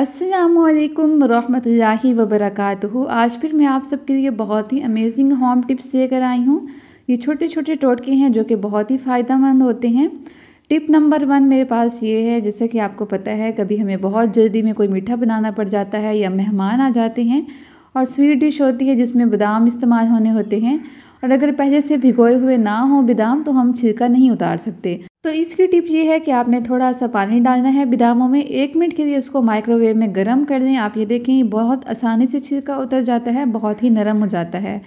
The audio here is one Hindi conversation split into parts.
अस्सलामुअलैकुम रहमतुल्लाहि वबरकातुहू। आज फिर मैं आप सबके लिए बहुत ही अमेजिंग होम टिप्स लेकर आई हूँ। ये छोटे छोटे टोटके हैं जो कि बहुत ही फ़ायदेमंद होते हैं। टिप नंबर 1 मेरे पास ये है, जैसे कि आपको पता है कभी हमें बहुत जल्दी में कोई मीठा बनाना पड़ जाता है या मेहमान आ जाते हैं और स्वीट डिश होती है जिसमें बादाम इस्तेमाल होने होते हैं और अगर पहले से भिगोए हुए ना हो बादाम तो हम छिलका नहीं उतार सकते। तो इसकी टिप ये है कि आपने थोड़ा सा पानी डालना है बादामों में, 1 मिनट के लिए इसको माइक्रोवेव में गर्म कर दें। आप ये देखें बहुत आसानी से छिलका उतर जाता है, बहुत ही नरम हो जाता है।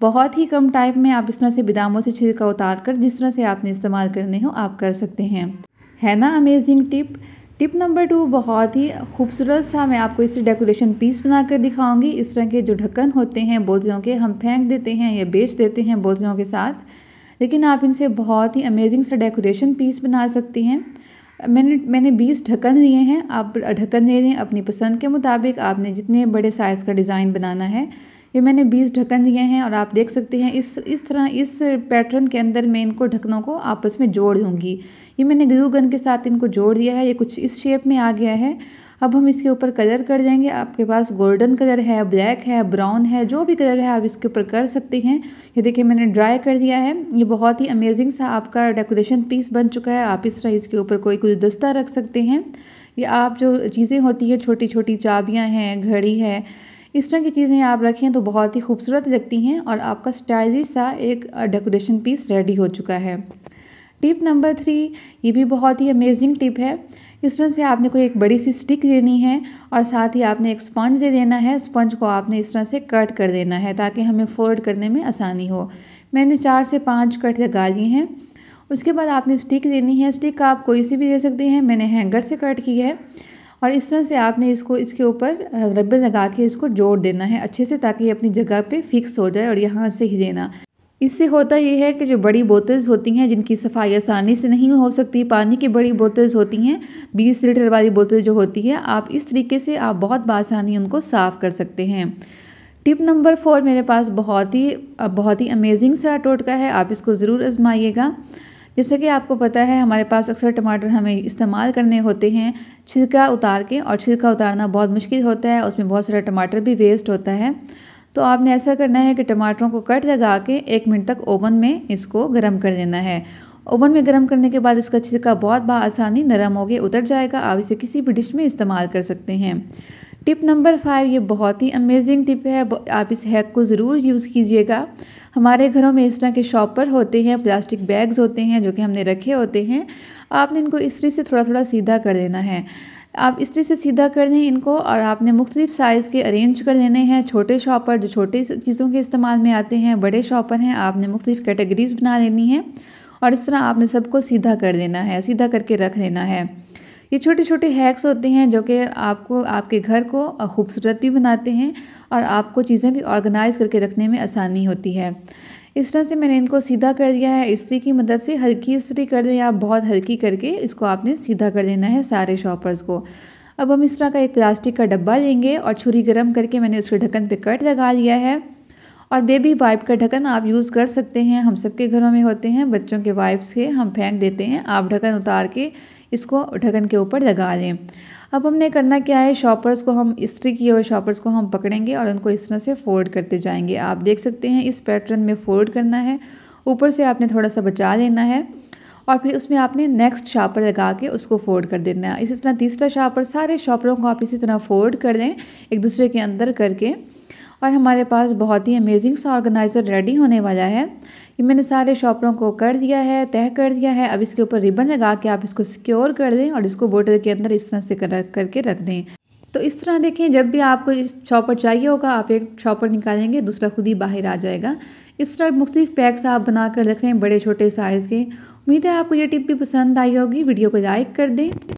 बहुत ही कम टाइम में आप इस तरह से बादामों से छिलका उतार कर जिस तरह से आपने इस्तेमाल करने हो आप कर सकते हैं, है ना अमेजिंग टिप। टिप नंबर 2 बहुत ही खूबसूरत सा मैं आपको इसे डेकोरेशन पीस बनाकर दिखाऊंगी। इस तरह के जो ढक्कन होते हैं बोतलों के, हम फेंक देते हैं या बेच देते हैं बोतलों के साथ, लेकिन आप इनसे बहुत ही अमेजिंग सा डेकोरेशन पीस बना सकती हैं। मैंने 20 ढक्कन लिए हैं। आप ढक्कन ले लें अपनी पसंद के मुताबिक, आपने जितने बड़े साइज़ का डिज़ाइन बनाना है। ये मैंने 20 ढक्कन लिए हैं और आप देख सकते हैं इस तरह इस पैटर्न के अंदर मैं इनको ढक्कनों को आपस में जोड़ दूँगी। ये मैंने ग्लू गन के साथ इनको जोड़ दिया है, ये कुछ इस शेप में आ गया है। अब हम इसके ऊपर कलर कर देंगे। आपके पास गोल्डन कलर है, ब्लैक है, ब्राउन है, जो भी कलर है आप इसके ऊपर कर सकते हैं। ये देखिए मैंने ड्राई कर दिया है। ये बहुत ही अमेजिंग सा आपका डेकोरेशन पीस बन चुका है। आप इस तरह इसके ऊपर कोई गुलदस्ता रख सकते हैं या आप जो चीज़ें होती हैं छोटी छोटी चाबियाँ हैं, घड़ी है, इस तरह की चीज़ें आप रखें तो बहुत ही खूबसूरत लगती हैं और आपका स्टाइलिश सा एक डेकोरेशन पीस रेडी हो चुका है। टिप नंबर 3 ये भी बहुत ही अमेजिंग टिप है। इस तरह से आपने कोई एक बड़ी सी स्टिक लेनी है और साथ ही आपने एक स्पंज दे देना है। स्पंज को आपने इस तरह से कट कर देना है ताकि हमें फोल्ड करने में आसानी हो। मैंने 4 से 5 कट लगा लिए हैं। उसके बाद आपने स्टिक लेनी है। स्टिक आप कोई सी भी ले सकते हैं, मैंने हैंगर से कट की है। और इस तरह से आपने इसको इसके ऊपर रब्बे लगा के इसको जोड़ देना है अच्छे से ताकि ये अपनी जगह पे फिक्स हो जाए और यहाँ से ही देना। इससे होता यह है कि जो बड़ी बोतल्स होती हैं जिनकी सफाई आसानी से नहीं हो सकती, पानी की बड़ी बोतल्स होती हैं, 20 लीटर वाली बोतल जो होती है, आप इस तरीके से आप बहुत बासानी उनको साफ़ कर सकते हैं। टिप नंबर 4 मेरे पास बहुत ही अमेजिंग सा टोटका है, आप इसको ज़रूर आजमाइएगा। जैसे कि आपको पता है हमारे पास अक्सर टमाटर हमें इस्तेमाल करने होते हैं छिलका उतार के, और छिलका उतारना बहुत मुश्किल होता है, उसमें बहुत सारा टमाटर भी वेस्ट होता है। तो आपने ऐसा करना है कि टमाटरों को कट लगा के 1 मिनट तक ओवन में इसको गर्म कर देना है। ओवन में गर्म करने के बाद इसका छिलका बहुत बासानी नरम हो के उतर जाएगा। आप इसे किसी भी डिश में इस्तेमाल कर सकते हैं। टिप नंबर 5 ये बहुत ही अमेजिंग टिप है, आप इस हैक को ज़रूर यूज़ कीजिएगा। हमारे घरों में इस तरह के शॉपर होते हैं, प्लास्टिक बैग्स होते हैं जो कि हमने रखे होते हैं। आपने इनको इस्त्री से थोड़ा थोड़ा सीधा कर देना है। आप इस्त्री से सीधा कर दें इनको और आपने मुख्तलिफ़ साइज़ के अरेंज कर देने हैं। छोटे शॉपर जो छोटे चीज़ों के इस्तेमाल में आते हैं, बड़े शॉपर हैं, आपने मुख्तलिफ़ कैटेगरीज़ बना लेनी है और इस तरह आपने सबको सीधा कर देना है, सीधा करके रख देना है। ये छोटे छोटे हैक्स होते हैं जो कि आपको आपके घर को खूबसूरत भी बनाते हैं और आपको चीज़ें भी ऑर्गेनाइज़ करके रखने में आसानी होती है। इस तरह से मैंने इनको सीधा कर दिया है। इस्त्री की मदद से हल्की इस्त्री कर दें आप, बहुत हल्की करके इसको आपने सीधा कर देना है सारे शॉपर्स को। अब हम इस तरह का एक प्लास्टिक का डब्बा लेंगे और छुरी गर्म करके मैंने उसके ढक्कन पे कट लगा लिया है। और बेबी वाइप का ढक्कन आप यूज़ कर सकते हैं, हम सबके घरों में होते हैं बच्चों के वाइप्स के, हम फेंक देते हैं। आप ढक्कन उतार के इसको ढक्कन के ऊपर लगा लें। अब हमने करना क्या है, शॉपर्स को हम इस्त्री किए हुए शॉपर्स को हम पकड़ेंगे और उनको इस तरह से फोल्ड करते जाएंगे। आप देख सकते हैं इस पैटर्न में फोल्ड करना है, ऊपर से आपने थोड़ा सा बचा लेना है और फिर उसमें आपने नेक्स्ट शॉपर लगा के उसको फोल्ड कर देना है। इसी तरह तीसरा शॉपर, सारे शॉपरों को आप इसी तरह फोल्ड कर दें एक दूसरे के अंदर करके और हमारे पास बहुत ही अमेजिंग सा ऑर्गेनाइज़र रेडी होने वाला है। ये मैंने सारे शॉपरों को कर दिया है, तय कर दिया है। अब इसके ऊपर रिबन लगा के आप इसको सिक्योर कर दें और इसको बोतल के अंदर इस तरह से करके रख दें। तो इस तरह देखें जब भी आपको शॉपर चाहिए होगा आप एक शॉपर निकालेंगे, दूसरा खुद ही बाहर आ जाएगा। इस तरह मुख्तलिफ पैक्स आप बना कर रख लें बड़े छोटे साइज़ के। उम्मीद है आपको ये टिप भी पसंद आई होगी। वीडियो को लाइक कर दें।